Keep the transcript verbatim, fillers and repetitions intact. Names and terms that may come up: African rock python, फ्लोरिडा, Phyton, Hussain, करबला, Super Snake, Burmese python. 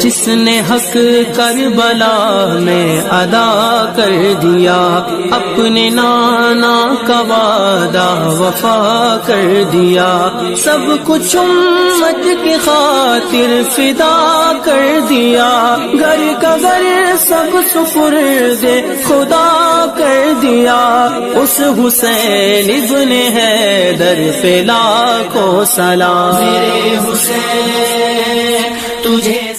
जिसने हक करबला में अदा कर दिया, अपने नाना का वादा वफा कर दिया। सब कुछ उम्मत की खातिर फिदा कर दिया, घर का घर सब सुपुर्दे खुदा कर दिया। उस हुसैन इब्ने हैदर पे लाखों सलाम। मेरे हुसैन तुझे